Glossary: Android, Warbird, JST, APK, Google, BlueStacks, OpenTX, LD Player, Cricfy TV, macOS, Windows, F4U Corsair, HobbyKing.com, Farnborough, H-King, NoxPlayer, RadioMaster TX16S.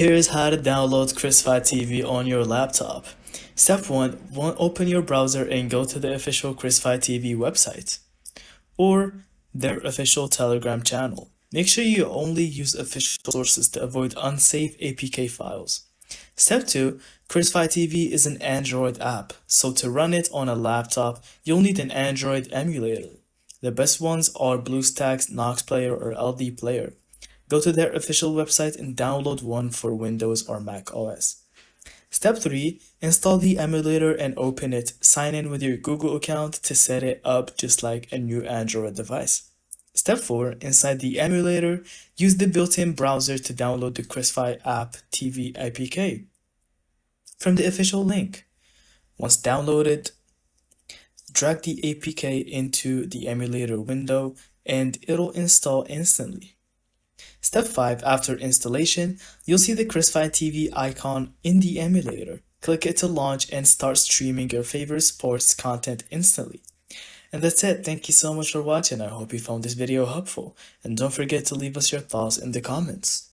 Here's how to download Cricfy TV on your laptop. Step 1, open your browser and go to the official Cricfy TV website or their official Telegram channel. Make sure you only use official sources to avoid unsafe APK files. Step 2, Cricfy TV is an Android app, so to run it on a laptop, you'll need an Android emulator. The best ones are BlueStacks, NoxPlayer, or LD Player. Go to their official website and download one for Windows or macOS. Step 3, install the emulator and open it. Sign in with your Google account to set it up just like a new Android device. Step 4, inside the emulator, use the built-in browser to download the Cricfy app TV APK from the official link. Once downloaded, drag the APK into the emulator window and it'll install instantly. Step 5, after installation, you'll see the Cricfy TV icon in the emulator. Click it to launch and start streaming your favorite sports content instantly. And that's it. Thank you so much for watching. I hope you found this video helpful. And don't forget to leave us your thoughts in the comments.